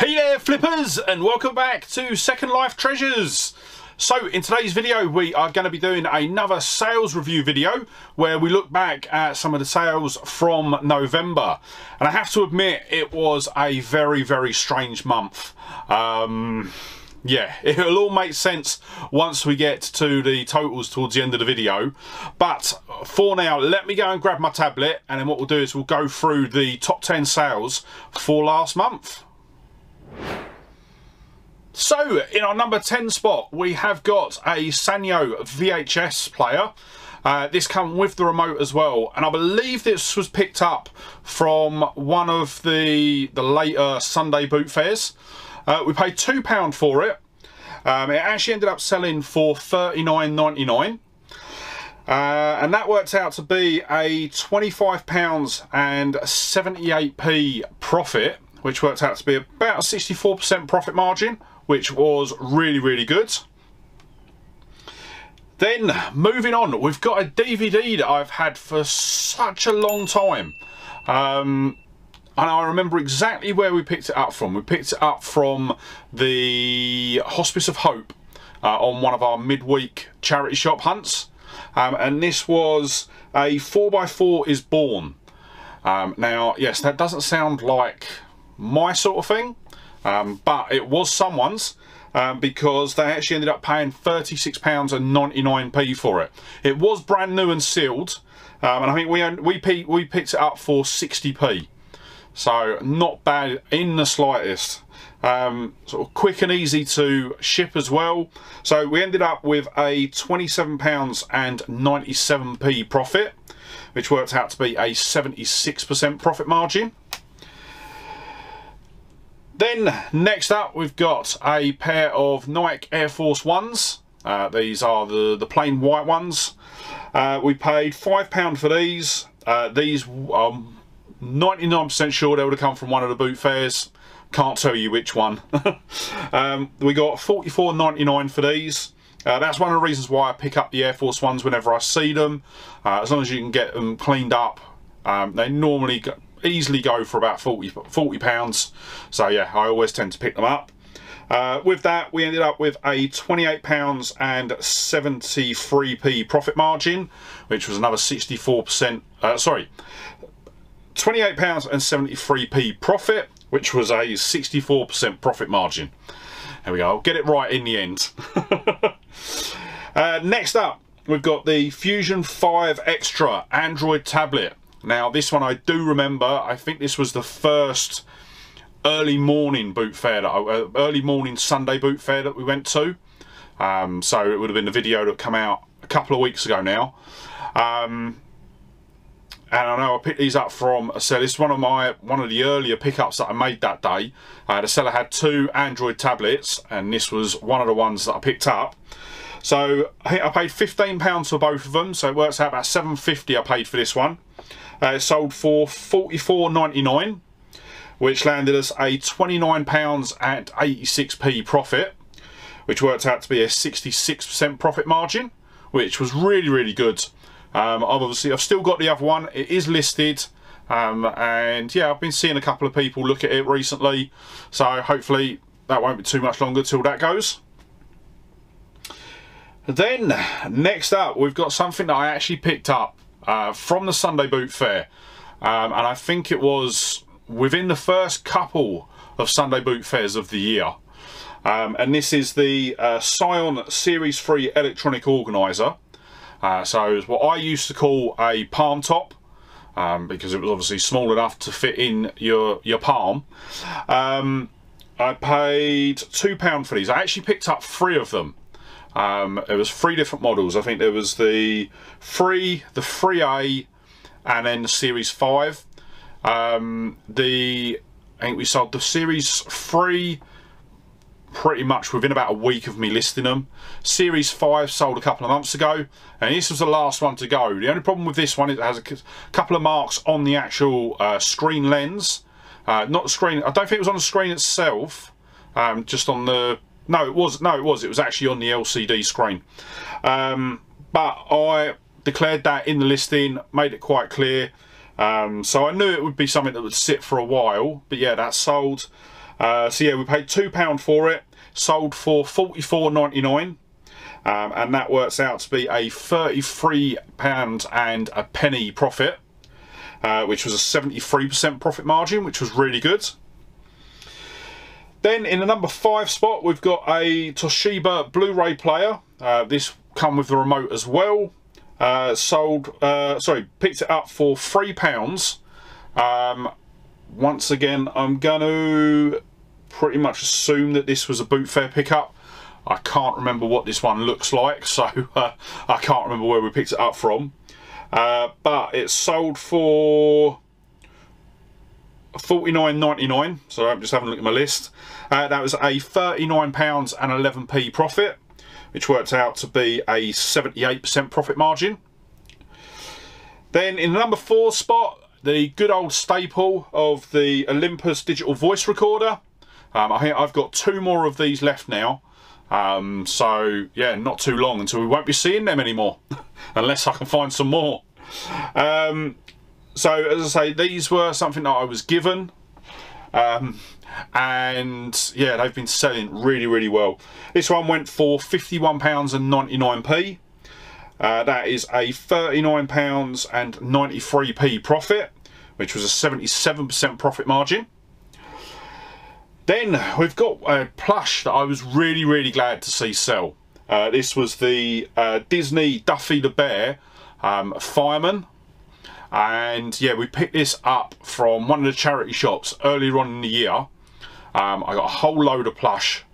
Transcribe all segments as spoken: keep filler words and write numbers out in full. Hey there flippers, and welcome back to Second Life Treasures. So in today's video we are going to be doing another sales review video where we look back at some of the sales from November, and I have to admit it was a very very strange month. Um, yeah, it'll all make sense once we get to the totals towards the end of the video, but for now let me go and grab my tablet, and then what we'll do is we'll go through the top ten sales for last month. So in our number ten spot we have got a Sanyo V H S player. Uh, this came with the remote as well, and I believe this was picked up from one of the the later Sunday boot fairs. Uh, we paid two pounds for it. Um, it actually ended up selling for thirty-nine ninety-nine, uh, and that worked out to be a twenty-five pounds and seventy-eight p profit, which worked out to be about a sixty-four percent profit margin, which was really, really good. Then, moving on, we've got a D V D that I've had for such a long time. Um, and I remember exactly where we picked it up from. We picked it up from the Hospice of Hope uh, on one of our midweek charity shop hunts. Um, and this was a four by four is born. Um, now, yes, that doesn't sound like my sort of thing, um, but it was someone's, um, because they actually ended up paying thirty-six pounds and ninety-nine p for it. It was brand new and sealed, um, and I think we we we picked it up for sixty p, so not bad in the slightest. Um, sort of quick and easy to ship as well. So we ended up with a twenty-seven pounds and ninety-seven p profit, which worked out to be a seventy-six percent profit margin. Then next up we've got a pair of Nike Air Force Ones. Uh, these are the, the plain white ones. Uh, we paid five pounds for these. Uh, these I'm ninety-nine percent sure they would have come from one of the boot fairs. Can't tell you which one. um, we got forty-four ninety-nine for these. Uh, that's one of the reasons why I pick up the Air Force Ones whenever I see them. Uh, as long as you can get them cleaned up, um, they normally go easily go for about forty pounds, so yeah, I always tend to pick them up. Uh, with that we ended up with a twenty-eight pounds and seventy-three p profit margin, which was another sixty-four percent, uh, sorry, twenty-eight pounds and seventy-three p profit, which was a sixty-four percent profit margin. There we go, I'll get it right in the end. uh, next up we've got the Fusion Five Extra Android tablet. Now this one I do remember. I think this was the first early morning boot fair, that I, early morning Sunday boot fair that we went to. Um, so it would have been the video that come out a couple of weeks ago now. Um, and I know I picked these up from a seller. This is one of my one of the earlier pickups that I made that day. Uh, the seller had two Android tablets, and this was one of the ones that I picked up. So I think I paid fifteen pounds for both of them, so it works out about seven pounds fifty I paid for this one. Uh, it sold for forty-four ninety-nine, which landed us a twenty-nine pounds and eighty-six p profit, which worked out to be a sixty-six percent profit margin, which was really, really good. Um, obviously, I've still got the other one. It is listed, um, and yeah, I've been seeing a couple of people look at it recently, so hopefully that won't be too much longer till that goes. Then, next up, we've got something that I actually picked up Uh, from the Sunday boot fair, um, and I think it was within the first couple of Sunday boot fairs of the year, um, and this is the uh, Scion series three electronic organizer. Uh, so it's what I used to call a palm top, um, because it was obviously small enough to fit in your your palm. um, I paid two pounds for these. I actually picked up three of them. Um, it was three different models. I think there was the three, the three A, and then the Series five. Um, the I think we sold the Series three pretty much within about a week of me listing them. Series five sold a couple of months ago, and this was the last one to go. The only problem with this one is it has a couple of marks on the actual uh, screen lens. Uh, not the screen, I don't think it was on the screen itself, um, just on the... No, it was no, it was. It was actually on the L C D screen, um, but I declared that in the listing, made it quite clear. Um, so I knew it would be something that would sit for a while. But yeah, that sold. Uh, so yeah, we paid two pounds for it, sold for forty-four ninety-nine, um, and that works out to be a thirty-three pounds and a penny profit, uh, which was a seventy-three percent profit margin, which was really good. Then in the number five spot, we've got a Toshiba Blu-ray player. Uh, this come with the remote as well. Uh, sold, uh, sorry, picked it up for three pounds. Um, once again, I'm going to pretty much assume that this was a boot fair pickup. I can't remember what this one looks like, so uh, I can't remember where we picked it up from. Uh, but it sold for forty-nine ninety-nine, so I'm just having a look at my list. Uh, that was a thirty-nine pounds and eleven p profit, which worked out to be a seventy-eight percent profit margin. Then in the number four spot, the good old staple of the Olympus digital voice recorder. Um, I think I've got two more of these left now. Um, so yeah, not too long until we won't be seeing them anymore, unless I can find some more. Um, So, as I say, these were something that I was given. Um, and, yeah, they've been selling really, really well. This one went for fifty-one pounds and ninety-nine p. Uh, that is a thirty-nine pounds and ninety-three p profit, which was a seventy-seven percent profit margin. Then we've got a plush that I was really, really glad to see sell. Uh, this was the uh, Disney Duffy the Bear um, Fireman. And yeah, we picked this up from one of the charity shops earlier on in the year. um, I got a whole load of plush,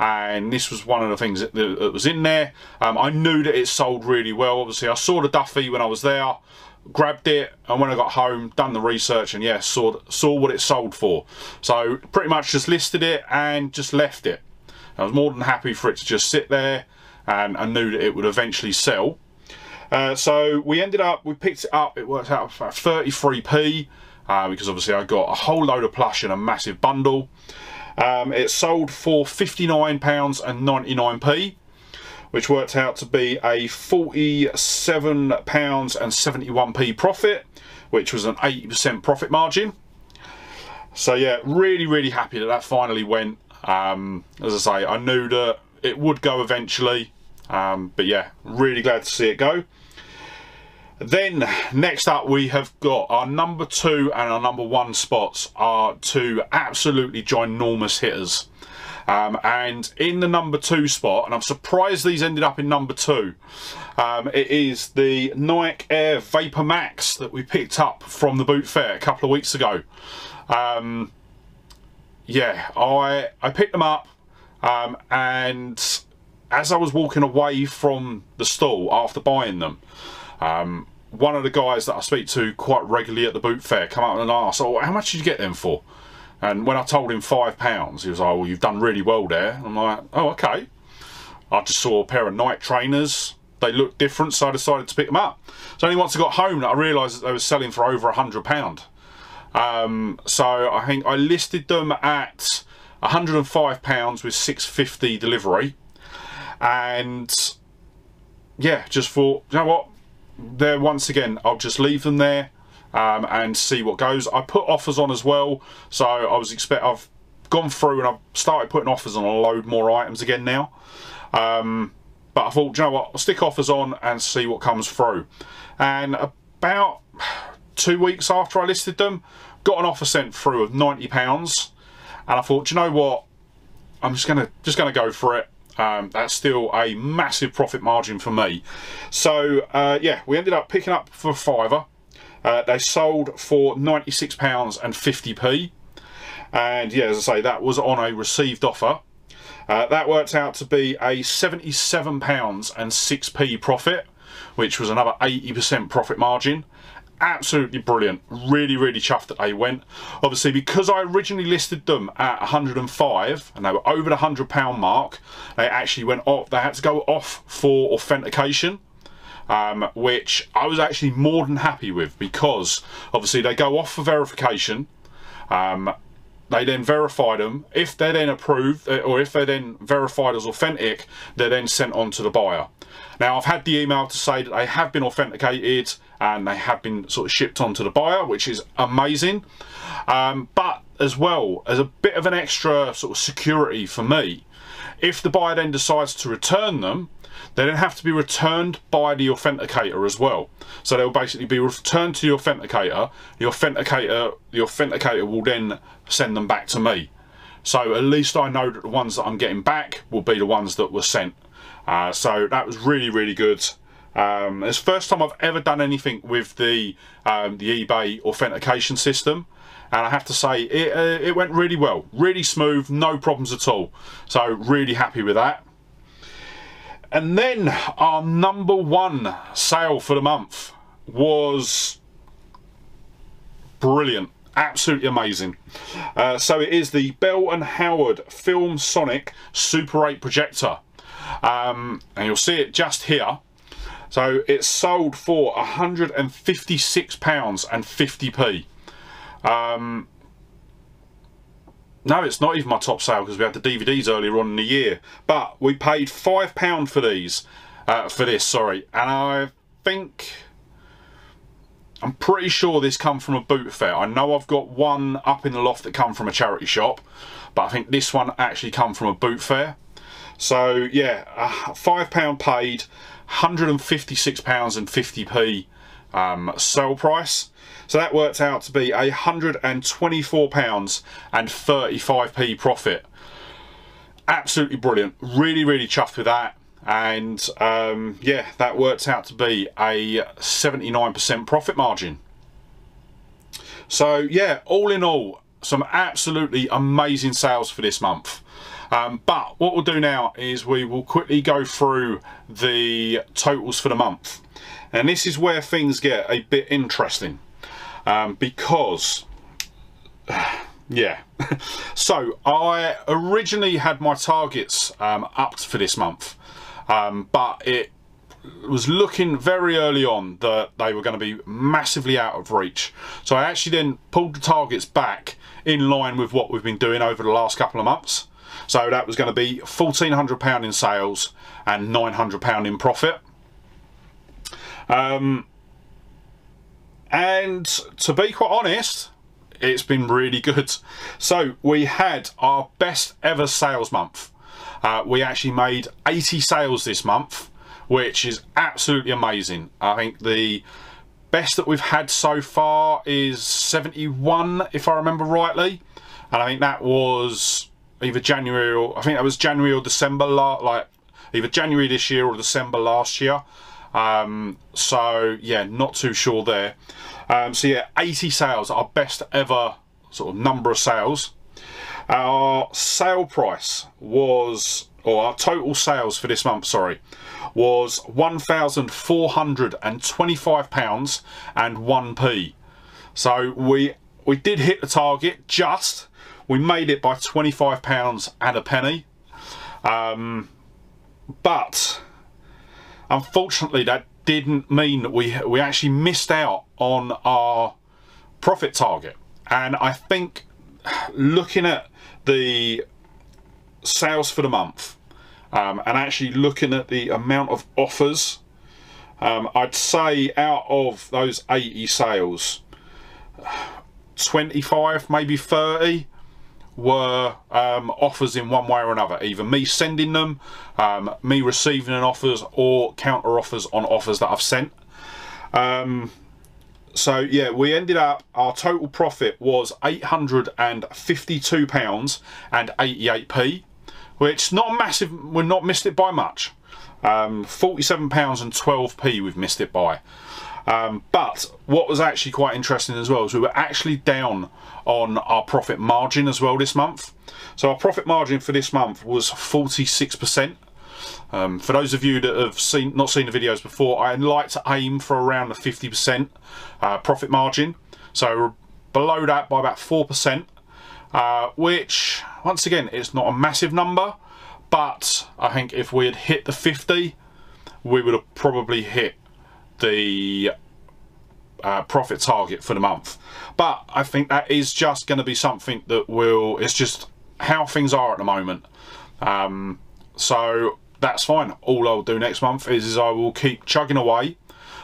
and this was one of the things that, that was in there. um, I knew that it sold really well. Obviously I saw the Duffy when I was there, grabbed it, and when I got home, done the research, and yeah, saw, saw what it sold for. So pretty much just listed it and just left it. I was more than happy for it to just sit there, and I knew that it would eventually sell. Uh, so we ended up, we picked it up, it worked out for thirty-three p, uh, because obviously I got a whole load of plush in a massive bundle. Um, it sold for fifty-nine pounds and ninety-nine p, which worked out to be a forty-seven pounds and seventy-one p profit, which was an eighty percent profit margin. So yeah, really, really happy that that finally went. Um, as I say, I knew that it would go eventually. Um, but yeah, really glad to see it go. Then next up, we have got our number two and our number one spots are two absolutely ginormous hitters. Um, and in the number two spot, and I'm surprised these ended up in number two, um, it is the Nike Air VaporMax that we picked up from the boot fair a couple of weeks ago. Um, yeah, I, I picked them up, um, and as I was walking away from the stall after buying them, um, one of the guys that I speak to quite regularly at the boot fair come up and asked, "Oh, how much did you get them for?" And when I told him five pounds, he was like, "Well, you've done really well there." I'm like, "Oh, okay." I just saw a pair of Nike trainers. They looked different, so I decided to pick them up. It's only once I got home that I realised that they were selling for over a hundred pound. Um, so I think I listed them at one hundred and five pounds with six fifty delivery. And yeah, just thought, you know what, there once again, I'll just leave them there, um, and see what goes. I put offers on as well, so I was expect I've gone through and I've started putting offers on a load more items again now. Um, but I thought, you know what, I'll stick offers on and see what comes through. And about two weeks after I listed them, got an offer sent through of ninety pounds, and I thought, you know what, I'm just gonna just gonna go for it. Um, that's still a massive profit margin for me. So uh, yeah, we ended up picking up for a fiver. Uh, they sold for ninety-six pounds and fifty p, and yeah, as I say, that was on a received offer. Uh, that worked out to be a seventy-seven pounds and six p profit, which was another eighty percent profit margin. Absolutely brilliant. Really, really chuffed that they went. Obviously, because I originally listed them at one hundred and five and they were over the one hundred pound mark, they actually went off. They had to go off for authentication, um, which I was actually more than happy with, because obviously they go off for verification. Um, they then verify them. If they're then approved, or if they're then verified as authentic, they're then sent on to the buyer. Now, I've had the email to say that they have been authenticated and they have been sort of shipped on to the buyer, which is amazing. Um, but as well as a bit of an extra sort of security for me. If the buyer then decides to return them, they then have to be returned by the authenticator as well. So they'll basically be returned to the authenticator. The authenticator, the authenticator will then send them back to me. So at least I know that the ones that I'm getting back will be the ones that were sent. Uh, so that was really, really good. Um, it's the first time I've ever done anything with the um, the eBay authentication system, and I have to say it, uh, it went really well, really smooth, no problems at all. So really happy with that. And then our number one sale for the month was brilliant, absolutely amazing. Uh, so it is the Bell and Howard Film Sonic Super eight projector, um, and you'll see it just here. So it sold for one hundred and fifty-six pounds and fifty p. Um, no, it's not even my top sale because we had the D V Ds earlier on in the year. But we paid five pounds for these, uh, for this, sorry. And I think, I'm pretty sure this come from a boot fair. I know I've got one up in the loft that come from a charity shop, but I think this one actually come from a boot fair. So yeah, uh, five pounds paid, one hundred and fifty-six pounds and fifty p um, sale price. So that worked out to be one hundred and twenty-four pounds and thirty-five p profit. Absolutely brilliant. Really, really chuffed with that. And um, yeah, that worked out to be a seventy-nine percent profit margin. So yeah, all in all, some absolutely amazing sales for this month. Um, but what we'll do now is we will quickly go through the totals for the month. And this is where things get a bit interesting. Um, because, yeah. So I originally had my targets um, upped for this month. Um, but it was looking very early on that they were going to be massively out of reach. So I actually then pulled the targets back in line with what we've been doing over the last couple of months. So that was going to be fourteen hundred pounds in sales and nine hundred pounds in profit. Um, and to be quite honest, it's been really good. So we had our best ever sales month. Uh, we actually made eighty sales this month, which is absolutely amazing. I think the best that we've had so far is seventy-one, if I remember rightly. And I think that was either January or I think that was January or December, like either January this year or December last year. Um, so yeah, not too sure there. Um, so yeah, eighty sales, our best ever sort of number of sales. Our sale price was, or our total sales for this month, sorry, was one thousand four hundred and twenty-five pounds and one p. So we we did hit the target just. We made it by twenty-five pounds and a penny. Um, but unfortunately that didn't mean that we, we actually missed out on our profit target. And I think looking at the sales for the month um, and actually looking at the amount of offers, um, I'd say out of those eighty sales, twenty-five, maybe thirty, were um, offers in one way or another, either me sending them, um, me receiving an offers, or counter offers on offers that I've sent. Um, so yeah, we ended up, our total profit was eight hundred and fifty-two pounds and eighty-eight p, which not massive, we've not missed it by much. Um, forty-seven pounds and twelve p we've missed it by. Um, but what was actually quite interesting as well is we were actually down on our profit margin as well this month. So our profit margin for this month was forty-six percent. Um, for those of you that have seen not seen the videos before, I like to aim for around the fifty percent uh, profit margin. So we're below that by about four percent, uh, which once again, it's not a massive number, but I think if we had hit the fifty, we would have probably hit the uh, profit target for the month. But I think that is just going to be something that will, it's just how things are at the moment. Um, so that's fine. All I'll do next month is, is I will keep chugging away.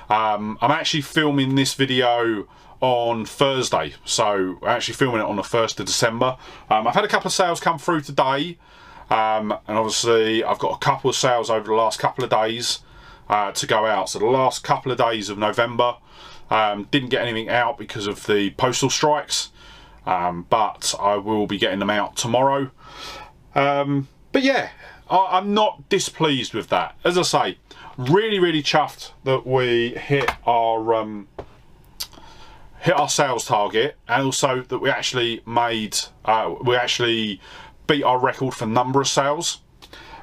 Um, I'm actually filming this video on Thursday, so we're actually filming it on the first of December. Um, I've had a couple of sales come through today, um, and obviously I've got a couple of sales over the last couple of days uh, to go out. So the last couple of days of November, um, didn't get anything out because of the postal strikes, um, but I will be getting them out tomorrow. Um, but yeah, I, I'm not displeased with that. As I say, really, really chuffed that we hit our... Um, hit our sales target, and also that we actually made uh, we actually beat our record for number of sales,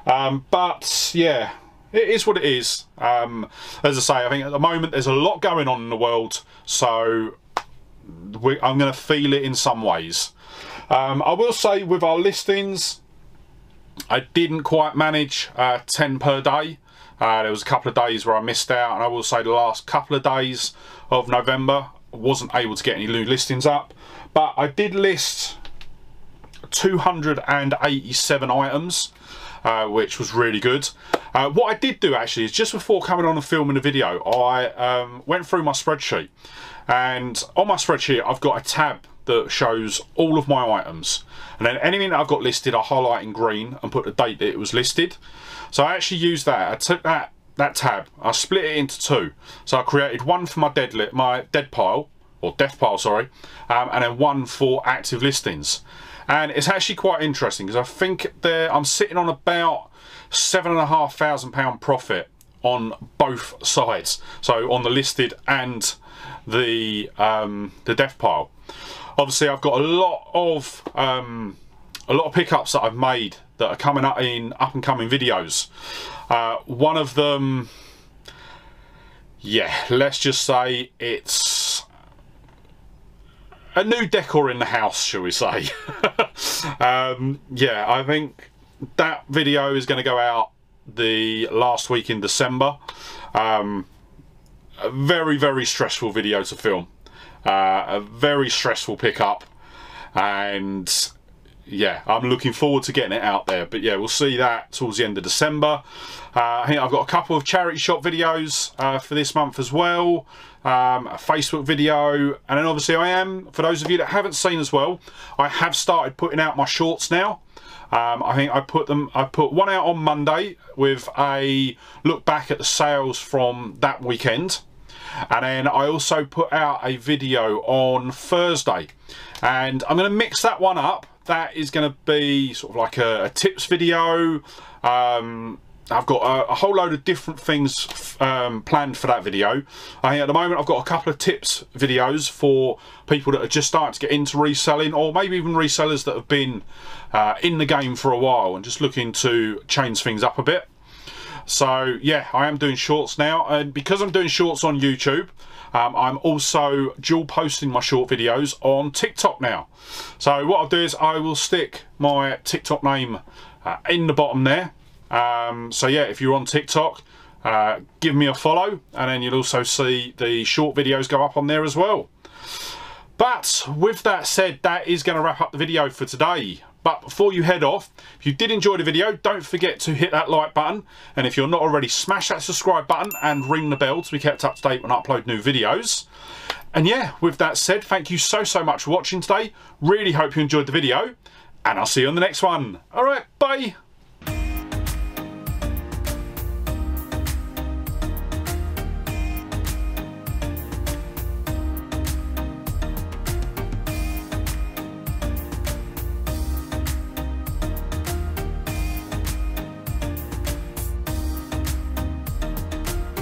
um, but yeah, it is what it is. Um, as I say, I think at the moment there's a lot going on in the world, so we, I'm going to feel it in some ways. um, I will say with our listings I didn't quite manage uh, ten per day. Uh, there was a couple of days where I missed out, and I will say the last couple of days of November wasn't able to get any new listings up, but I did list two hundred eighty-seven items, uh, which was really good. Uh, what I did do actually is just before coming on and filming the video, I um, went through my spreadsheet, and on my spreadsheet I've got a tab that shows all of my items, and then anything that I've got listed I highlight in green and put the date that it was listed. So I actually used that. I took that that tab, I split it into two, so I created one for my dead li my dead pile or death pile, sorry, um, and then one for active listings. And it's actually quite interesting because I think there I'm sitting on about seven and a half thousand pound profit on both sides, so on the listed and the um, the death pile. Obviously I've got a lot of um, a lot of pickups that I've made that are coming up in up and coming videos. Uh, one of them, yeah, let's just say it's a new decor in the house, shall we say. um, yeah, I think that video is going to go out the last week in December. Um, a very, very stressful video to film. Uh, a very stressful pickup, and... yeah, I'm looking forward to getting it out there, but yeah, we'll see that towards the end of December. uh, I think I've got a couple of charity shop videos uh, for this month as well, um, a Facebook video, and then obviously I am, for those of you that haven't seen as well, I have started putting out my shorts now. um, I think I put them I put one out on Monday with a look back at the sales from that weekend, and then I also put out a video on Thursday, and I'm going to mix that one up. That is going to be sort of like a, a tips video. Um, I've got a, a whole load of different things um, planned for that video. I think at the moment I've got a couple of tips videos for people that are just starting to get into reselling, or maybe even resellers that have been uh, in the game for a while and just looking to change things up a bit. So yeah, I am doing shorts now, and because I'm doing shorts on YouTube, Um, I'm also dual posting my short videos on TikTok now. So what I'll do is I will stick my TikTok name uh, in the bottom there. Um, so yeah, if you're on TikTok, uh, give me a follow, and then you'll also see the short videos go up on there as well. But with that said, that is going to wrap up the video for today. But before you head off, if you did enjoy the video, don't forget to hit that like button. And if you're not already, smash that subscribe button and ring the bell to be kept up to date when I upload new videos. And yeah, with that said, thank you so, so much for watching today. Really hope you enjoyed the video, and I'll see you on the next one. All right, bye.